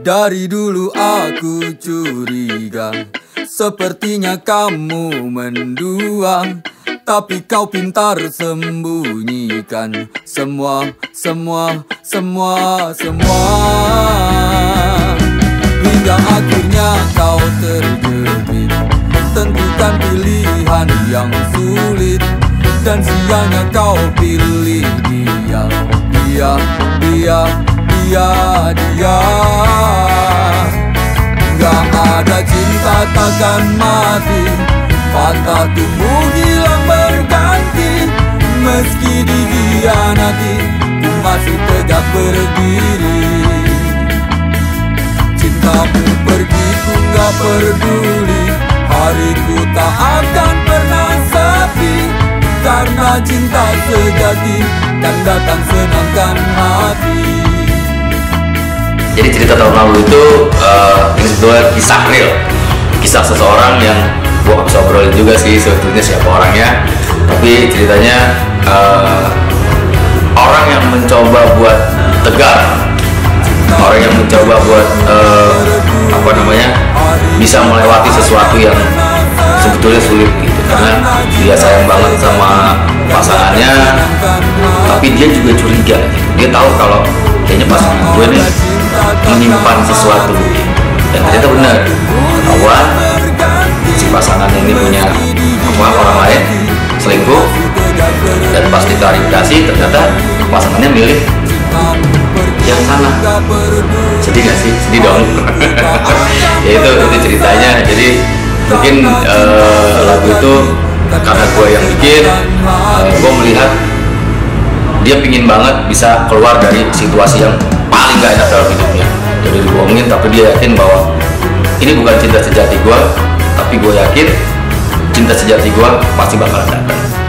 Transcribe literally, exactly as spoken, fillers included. Dari dulu aku curiga, sepertinya kamu mendua. Tapi kau pintar sembunyikan semua, semua, semua, semua. Hingga akhirnya kau terjepit, tentukan pilihan yang sulit. Dan sialnya kau pilih dia, dia, dia, dia, dia. Gak ada cinta takkan mati, patah tumbuh hilang berganti. Meski dikhianati, ku masih tegak berdiri. Cintamu pergi, ku gak peduli. Hariku tak akan pernah sepi, karena cinta sejati dan datang senangkan hati. Jadi cerita tahun lalu itu uh, ini sebetulnya kisah real, kisah seseorang yang gua gak bisa obrolin juga sih sebetulnya siapa orangnya. Tapi ceritanya uh, orang yang mencoba buat tegar, orang yang mencoba buat uh, apa namanya bisa melewati sesuatu yang sebetulnya sulit gitu, karena dia sayang banget sama pasangannya, tapi dia juga curiga. Dia tahu kalau kayaknya pasangan gue nih menyimpan sesuatu, dan ternyata benar ketahuan si pasangan ini punya hubungan orang lain, selingkuh. Dan pas diklarifikasi ternyata pasangannya milik yang salah. Sedih gak sih? Sedih dong. Ya itu, itu ceritanya. Jadi mungkin uh, lagu itu karena gue yang bikin, uh, gue melihat dia pingin banget bisa keluar dari situasi yang paling gak enak dalam hidupnya. Jadi dibohongin, tapi dia yakin bahwa ini bukan cinta sejati gue, tapi gue yakin cinta sejati gue pasti bakal datang.